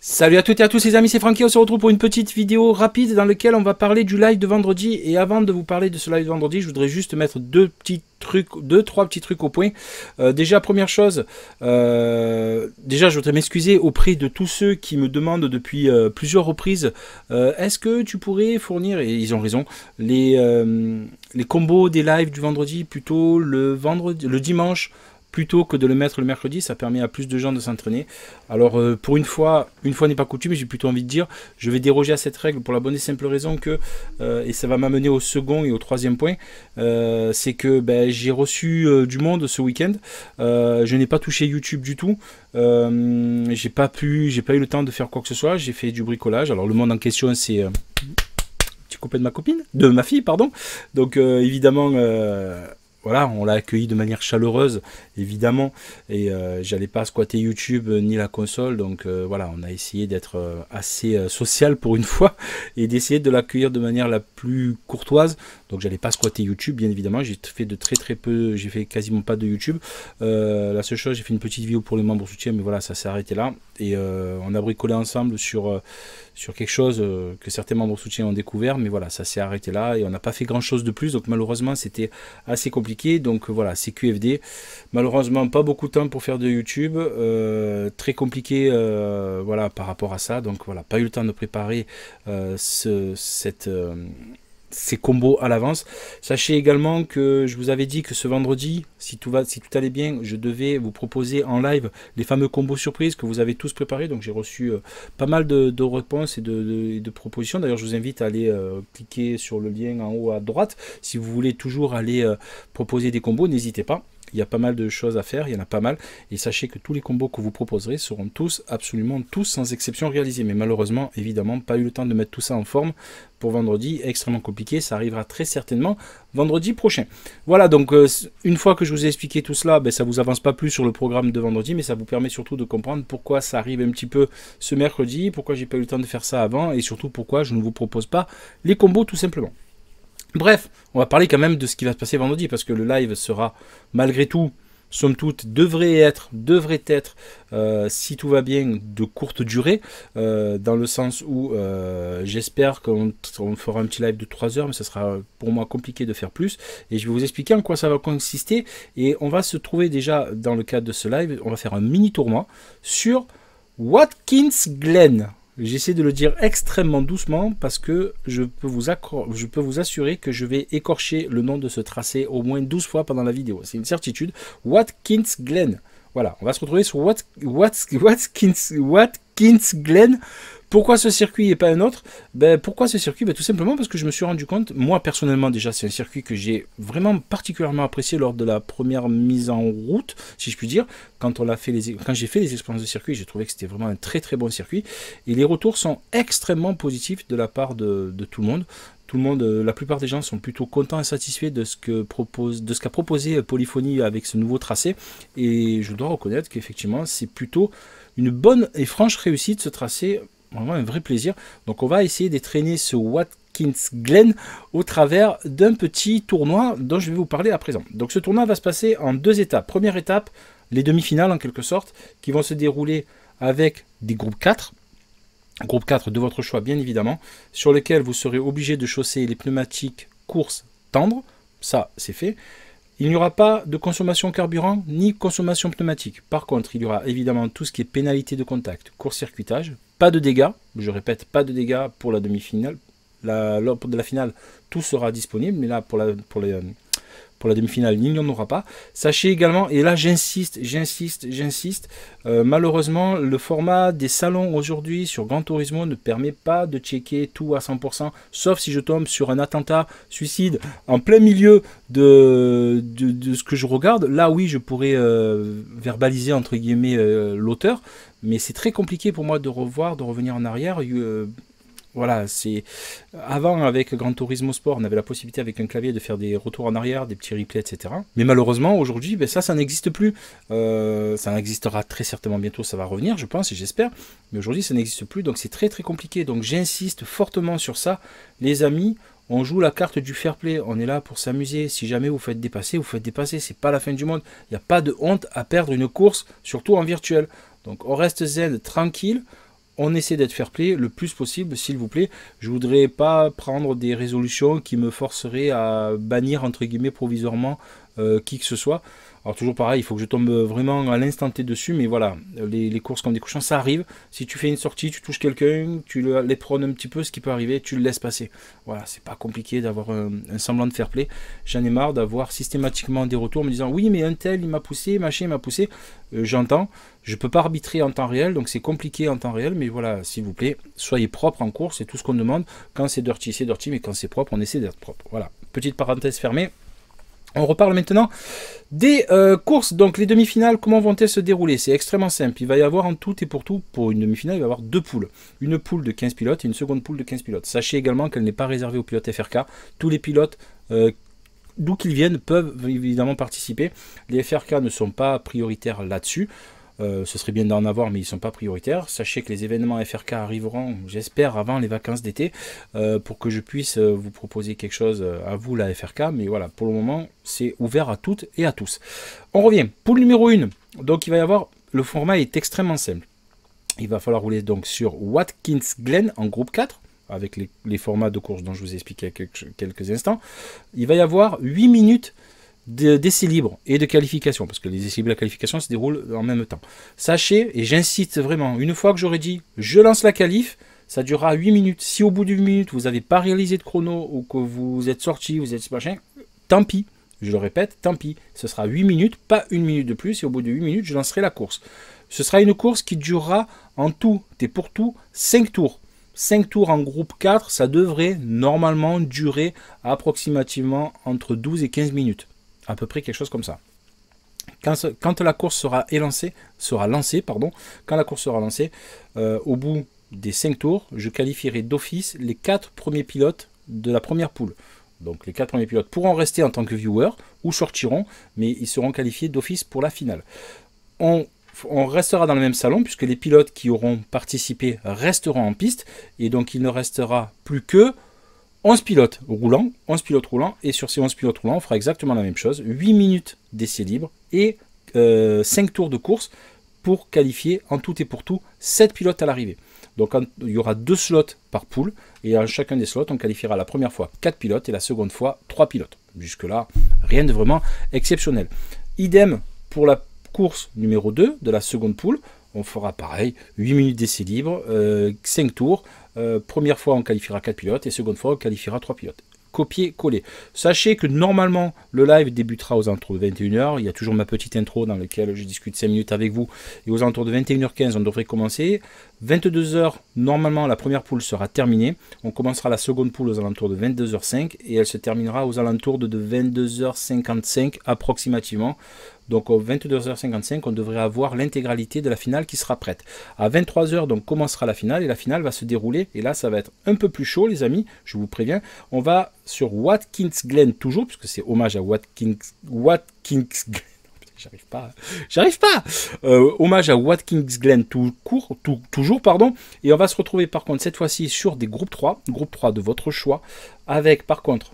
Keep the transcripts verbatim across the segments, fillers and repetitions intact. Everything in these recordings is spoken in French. Salut à toutes et à tous les amis, c'est Francky, on se retrouve pour une petite vidéo rapide dans laquelle on va parler du live de vendredi. Et avant de vous parler de ce live de vendredi, je voudrais juste mettre deux petits trucs, deux, trois petits trucs au point. Euh, déjà, première chose, euh, déjà je voudrais m'excuser auprès de tous ceux qui me demandent depuis euh, plusieurs reprises, euh, est-ce que tu pourrais fournir, et ils ont raison, les, euh, les combos des lives du vendredi, plutôt le, vendredi, le dimanche, plutôt que de le mettre le mercredi, ça permet à plus de gens de s'entraîner. Alors euh, pour une fois, une fois n'est pas coutume, j'ai plutôt envie de dire, je vais déroger à cette règle pour la bonne et simple raison que, euh, et ça va m'amener au second et au troisième point, euh, c'est que ben, j'ai reçu euh, du monde ce week-end, euh, je n'ai pas touché YouTube du tout, euh, j'ai pas pu, j'ai pas eu le temps de faire quoi que ce soit, j'ai fait du bricolage. Alors le monde en question c'est... Euh, tu coupes de ma copine, de ma fille pardon, donc euh, évidemment... Euh, voilà, on l'a accueilli de manière chaleureuse, évidemment, et euh, j'allais pas squatter YouTube euh, ni la console, donc euh, voilà, on a essayé d'être euh, assez euh, social pour une fois, et d'essayer de l'accueillir de manière la plus courtoise, donc j'allais pas squatter YouTube, bien évidemment, j'ai fait de très très peu, j'ai fait quasiment pas de YouTube, euh, la seule chose, j'ai fait une petite vidéo pour les membres soutien, mais voilà, ça s'est arrêté là, et euh, on a bricolé ensemble sur... Euh, sur quelque chose que certains membres soutien ont découvert, mais voilà, ça s'est arrêté là, et on n'a pas fait grand chose de plus, donc malheureusement c'était assez compliqué, donc voilà, c'est Q F D, malheureusement pas beaucoup de temps pour faire de YouTube, euh, très compliqué euh, voilà, par rapport à ça, donc voilà, pas eu le temps de préparer euh, ce, cette... Euh, ces combos à l'avance. Sachez également que je vous avais dit que ce vendredi, si tout va, si tout allait bien, je devais vous proposer en live les fameux combos surprises que vous avez tous préparés. Donc j'ai reçu euh, pas mal de, de réponses et de, de, de propositions. D'ailleurs, je vous invite à aller euh, cliquer sur le lien en haut à droite. Si vous voulez toujours aller euh, proposer des combos, n'hésitez pas. Il y a pas mal de choses à faire, il y en a pas mal. Et sachez que tous les combos que vous proposerez seront tous, absolument tous, sans exception réalisés. Mais malheureusement, évidemment, pas eu le temps de mettre tout ça en forme pour vendredi. Extrêmement compliqué, ça arrivera très certainement vendredi prochain. Voilà, donc euh, une fois que je vous ai expliqué tout cela, ben, ça ne vous avance pas plus sur le programme de vendredi, mais ça vous permet surtout de comprendre pourquoi ça arrive un petit peu ce mercredi, pourquoi j'ai pas eu le temps de faire ça avant, et surtout pourquoi je ne vous propose pas les combos tout simplement. Bref, on va parler quand même de ce qui va se passer vendredi, parce que le live sera, malgré tout, somme toute, devrait être, devrait être, euh, si tout va bien, de courte durée, euh, dans le sens où euh, j'espère qu'on fera un petit live de trois heures, mais ça sera pour moi compliqué de faire plus, et je vais vous expliquer en quoi ça va consister, et on va se trouver déjà, dans le cadre de ce live, on va faire un mini tournoi sur Watkins Glen. J'essaie de le dire extrêmement doucement parce que je peux, vous je peux vous assurer que je vais écorcher le nom de ce tracé au moins douze fois pendant la vidéo. C'est une certitude. Watkins Glen. Voilà, on va se retrouver sur Wat Wat Watkins, Watkins Glen. Pourquoi ce circuit et pas un autre? Ben, pourquoi ce circuit? Ben, tout simplement parce que je me suis rendu compte, moi personnellement déjà, c'est un circuit que j'ai vraiment particulièrement apprécié lors de la première mise en route, si je puis dire, quand, quand j'ai fait les expériences de circuit, j'ai trouvé que c'était vraiment un très très bon circuit, et les retours sont extrêmement positifs de la part de, de tout le monde. Tout le monde, la plupart des gens sont plutôt contents et satisfaits de ce que propose, de ce qu'a proposé Polyphonie avec ce nouveau tracé, et je dois reconnaître qu'effectivement c'est plutôt une bonne et franche réussite ce tracé. Vraiment un vrai plaisir. Donc on va essayer d'étraîner ce Watkins Glen au travers d'un petit tournoi dont je vais vous parler à présent. Donc ce tournoi va se passer en deux étapes. Première étape, les demi-finales en quelque sorte, qui vont se dérouler avec des groupes quatre. Groupe quatre de votre choix bien évidemment, sur lequel vous serez obligé de chausser les pneumatiques course tendre. Ça c'est fait. Il n'y aura pas de consommation carburant ni consommation pneumatique. Par contre, il y aura évidemment tout ce qui est pénalité de contact, court-circuitage, pas de dégâts. Je répète, pas de dégâts pour la demi-finale. La, lors de la finale, tout sera disponible, mais là, pour la, pour les, pour la demi-finale, il n'y en aura pas. Sachez également, et là j'insiste, j'insiste, j'insiste, euh, malheureusement, le format des salons aujourd'hui sur Gran Turismo ne permet pas de checker tout à cent pour cent, sauf si je tombe sur un attentat suicide en plein milieu de, de, de ce que je regarde. Là, oui, je pourrais euh, verbaliser, entre guillemets, euh, l'auteur, mais c'est très compliqué pour moi de revoir, de revenir en arrière. Euh, Voilà, c'est avant avec Gran Turismo Sport, on avait la possibilité avec un clavier de faire des retours en arrière, des petits replays, et cetera. Mais malheureusement, aujourd'hui, ben ça, ça n'existe plus. Euh, ça n'existera très certainement bientôt, ça va revenir, je pense, et j'espère. Mais aujourd'hui, ça n'existe plus, donc c'est très très compliqué. Donc j'insiste fortement sur ça, les amis. On joue la carte du fair play, on est là pour s'amuser. Si jamais vous faites dépasser, vous faites dépasser, c'est pas la fin du monde. Il n'y a pas de honte à perdre une course, surtout en virtuel. Donc on reste zen, tranquille. on essaie d'être fair play le plus possible, s'il vous plaît. Je voudrais pas prendre des résolutions qui me forceraient à bannir, entre guillemets, provisoirement euh, qui que ce soit. Alors toujours pareil, il faut que je tombe vraiment à l'instant T dessus, mais voilà, les, les courses comme des cochons, ça arrive. Si tu fais une sortie, tu touches quelqu'un, tu le, les prônes un petit peu, ce qui peut arriver, tu le laisses passer. Voilà, c'est pas compliqué d'avoir un, un semblant de fair play. J'en ai marre d'avoir systématiquement des retours en me disant, oui mais un tel il m'a poussé, machin il m'a poussé. Euh, J'entends, je peux pas arbitrer en temps réel, donc c'est compliqué en temps réel, mais voilà, s'il vous plaît, soyez propre en course, c'est tout ce qu'on demande. Quand c'est dirty, c'est dirty, mais quand c'est propre, on essaie d'être propre. Voilà, petite parenthèse fermée. On reparle maintenant des euh, courses. Donc les demi-finales, comment vont-elles se dérouler? C'est extrêmement simple. Il va y avoir en tout et pour tout, pour une demi-finale, il va y avoir deux poules. Une poule de quinze pilotes et une seconde poule de quinze pilotes. Sachez également qu'elle n'est pas réservée aux pilotes F R K. Tous les pilotes, euh, d'où qu'ils viennent, peuvent évidemment participer. Les F R K ne sont pas prioritaires là-dessus. Euh, ce serait bien d'en avoir, mais ils ne sont pas prioritaires. Sachez que les événements F R K arriveront, j'espère, avant les vacances d'été, euh, pour que je puisse euh, vous proposer quelque chose à vous, la F R K. Mais voilà, pour le moment, c'est ouvert à toutes et à tous. On revient. Poule numéro un. Donc, il va y avoir... Le format est extrêmement simple. Il va falloir rouler donc sur Watkins Glen en groupe quatre, avec les, les formats de course dont je vous ai expliqué il y a quelques, quelques instants. Il va y avoir huit minutes d'essais libres et de qualification, parce que les essais libres et la qualification se déroulent en même temps. Sachez, et j'insiste vraiment, une fois que j'aurai dit je lance la qualif, ça durera huit minutes. Si au bout de huit minutes vous n'avez pas réalisé de chrono ou que vous êtes sorti, vous êtes machin, tant pis, je le répète, tant pis, ce sera huit minutes, pas une minute de plus, et au bout de huit minutes je lancerai la course. Ce sera une course qui durera en tout et pour tout cinq tours. cinq tours en groupe quatre, ça devrait normalement durer approximativement entre douze et quinze minutes. À peu près quelque chose comme ça. Quand, quand la course sera élancée, sera lancée, pardon, quand la course sera lancée, euh, au bout des cinq tours, je qualifierai d'office les quatre premiers pilotes de la première poule. Donc les quatre premiers pilotes pourront rester en tant que viewers ou sortiront, mais ils seront qualifiés d'office pour la finale. On On restera dans le même salon puisque les pilotes qui auront participé resteront en piste et donc il ne restera plus que onze pilotes roulants, onze pilotes roulants, et sur ces onze pilotes roulants, on fera exactement la même chose, huit minutes d'essai libre et euh, cinq tours de course pour qualifier en tout et pour tout sept pilotes à l'arrivée. Donc en, il y aura deux slots par poule, et à chacun des slots, on qualifiera la première fois quatre pilotes et la seconde fois trois pilotes. Jusque-là, rien de vraiment exceptionnel. Idem pour la course numéro deux de la seconde poule. On fera pareil, huit minutes d'essai libre, euh, cinq tours. Euh, première fois, on qualifiera quatre pilotes et seconde fois, on qualifiera trois pilotes. Copier-coller. Sachez que normalement, le live débutera aux alentours de vingt et une heures. Il y a toujours ma petite intro dans laquelle je discute cinq minutes avec vous. Et aux alentours de vingt et une heures quinze, on devrait commencer. vingt-deux heures, normalement, la première poule sera terminée. On commencera la seconde poule aux alentours de vingt-deux heures cinq et elle se terminera aux alentours de, de vingt-deux heures cinquante-cinq approximativement. Donc, aux vingt-deux heures cinquante-cinq, on devrait avoir l'intégralité de la finale qui sera prête. À vingt-trois heures, donc, commencera la finale et la finale va se dérouler. Et là, ça va être un peu plus chaud, les amis, je vous préviens. On va sur Watkins Glen toujours, puisque c'est hommage à Watkins, Watkins Glen. J'arrive pas, j'arrive pas. Euh, hommage à Watkins Glen tout court, tout, toujours, pardon. Et on va se retrouver, par contre, cette fois-ci sur des groupes trois, groupe trois de votre choix, avec, par contre,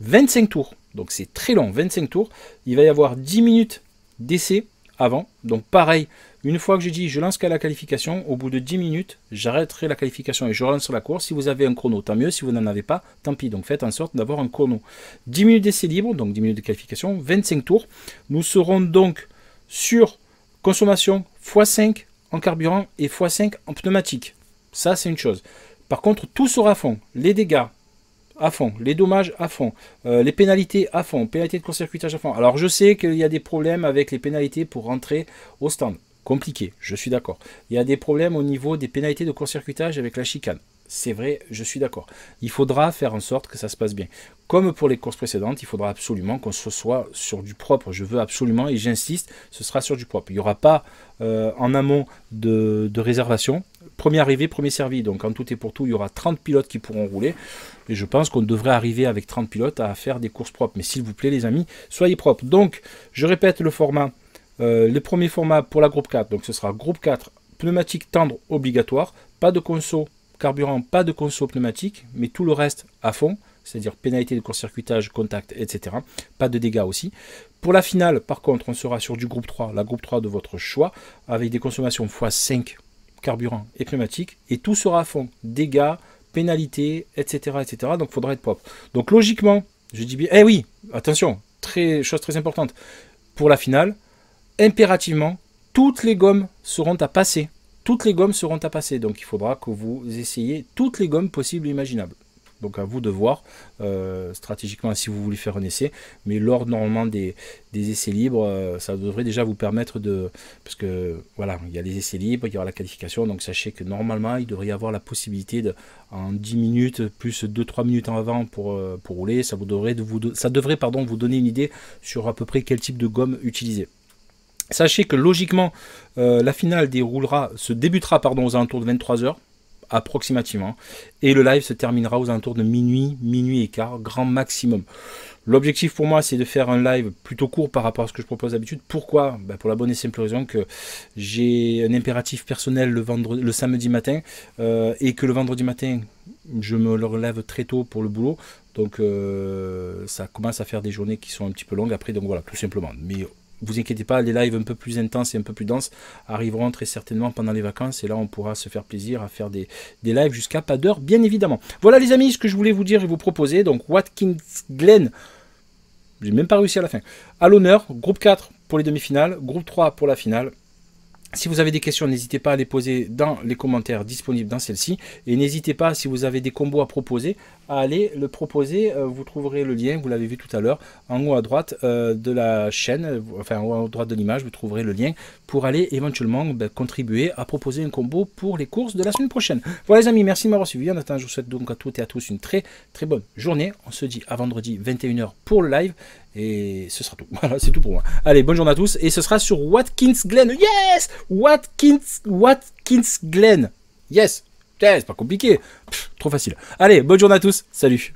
vingt-cinq tours. Donc c'est très long, vingt-cinq tours. Il va y avoir dix minutes d'essai avant. Donc pareil, une fois que j'ai dit je lance qu'à la qualification, au bout de dix minutes, j'arrêterai la qualification et je relance la course. Si vous avez un chrono, tant mieux. Si vous n'en avez pas, tant pis. Donc faites en sorte d'avoir un chrono. dix minutes d'essai libre, donc dix minutes de qualification, vingt-cinq tours. Nous serons donc sur consommation fois cinq en carburant et fois cinq en pneumatique. Ça, c'est une chose. Par contre, tout sera à fond. Les dégâts à fond, les dommages à fond, euh, les pénalités à fond, pénalités de court-circuitage à fond. Alors je sais qu'il y a des problèmes avec les pénalités pour rentrer au stand. Compliqué, je suis d'accord. Il y a des problèmes au niveau des pénalités de court-circuitage avec la chicane. C'est vrai, je suis d'accord. Il faudra faire en sorte que ça se passe bien. Comme pour les courses précédentes, il faudra absolument qu'on se soit sur du propre. Je veux absolument, et j'insiste, ce sera sur du propre. Il n'y aura pas euh, en amont de, de réservation. Premier arrivé, premier servi. Donc en tout et pour tout, il y aura trente pilotes qui pourront rouler. Et je pense qu'on devrait arriver avec trente pilotes à faire des courses propres. Mais s'il vous plaît, les amis, soyez propres. Donc, je répète le format. Euh, le premier format pour la groupe quatre. Donc ce sera groupe quatre, pneumatique tendre obligatoire. Pas de conso carburant, pas de conso pneumatique, mais tout le reste à fond, c'est-à-dire pénalité de court-circuitage, contact, et cetera. Pas de dégâts aussi. Pour la finale, par contre, on sera sur du groupe trois, la groupe trois de votre choix, avec des consommations fois cinq carburant et pneumatique, et tout sera à fond, dégâts, pénalités, et cetera, et cetera. Donc il faudra être propre. Donc logiquement, je dis bien, eh oui, attention, très, chose très importante, pour la finale, impérativement, toutes les gommes seront à passer. Toutes les gommes seront à passer, donc il faudra que vous essayiez toutes les gommes possibles et imaginables. Donc à vous de voir euh, stratégiquement si vous voulez faire un essai, mais lors normalement des, des essais libres, euh, ça devrait déjà vous permettre de... Parce que voilà, il y a les essais libres, il y aura la qualification, donc sachez que normalement il devrait y avoir la possibilité de, en dix minutes, plus deux trois minutes en avant pour, euh, pour rouler, ça, vous devrait, de vous, ça devrait pardon, vous donner une idée sur à peu près quel type de gomme utiliser. Sachez que logiquement, euh, la finale déroulera, se débutera pardon, aux alentours de vingt-trois heures, approximativement, et le live se terminera aux alentours de minuit, minuit et quart, grand maximum. L'objectif pour moi, c'est de faire un live plutôt court par rapport à ce que je propose d'habitude. Pourquoi? Ben pour la bonne et simple raison que j'ai un impératif personnel le, vendredi, le samedi matin, euh, et que le vendredi matin, je me relève très tôt pour le boulot, donc euh, ça commence à faire des journées qui sont un petit peu longues après, donc voilà, tout simplement. Mais vous inquiétez pas, les lives un peu plus intenses et un peu plus denses arriveront très certainement pendant les vacances. Et là, on pourra se faire plaisir à faire des, des lives jusqu'à pas d'heure, bien évidemment. Voilà les amis, ce que je voulais vous dire et vous proposer. Donc, Watkins Glen, j'ai même pas réussi à la fin, à l'honneur. Groupe quatre pour les demi-finales, groupe trois pour la finale. Si vous avez des questions, n'hésitez pas à les poser dans les commentaires disponibles dans celle-ci. Et n'hésitez pas, si vous avez des combos à proposer, à aller le proposer. Vous trouverez le lien, vous l'avez vu tout à l'heure, en haut à droite de la chaîne, enfin en haut à droite de l'image, vous trouverez le lien pour aller éventuellement ben, contribuer à proposer un combo pour les courses de la semaine prochaine. Voilà les amis, merci de m'avoir suivi. En attendant, je vous souhaite donc à toutes et à tous une très très bonne journée. On se dit à vendredi vingt et une heures pour le live. Et ce sera tout. Voilà, c'est tout pour moi. Allez, bonne journée à tous. Et ce sera sur Watkins Glen. Yes! Watkins, Watkins Glen. Yes! C'est pas compliqué. Pff, trop facile. Allez, bonne journée à tous. Salut!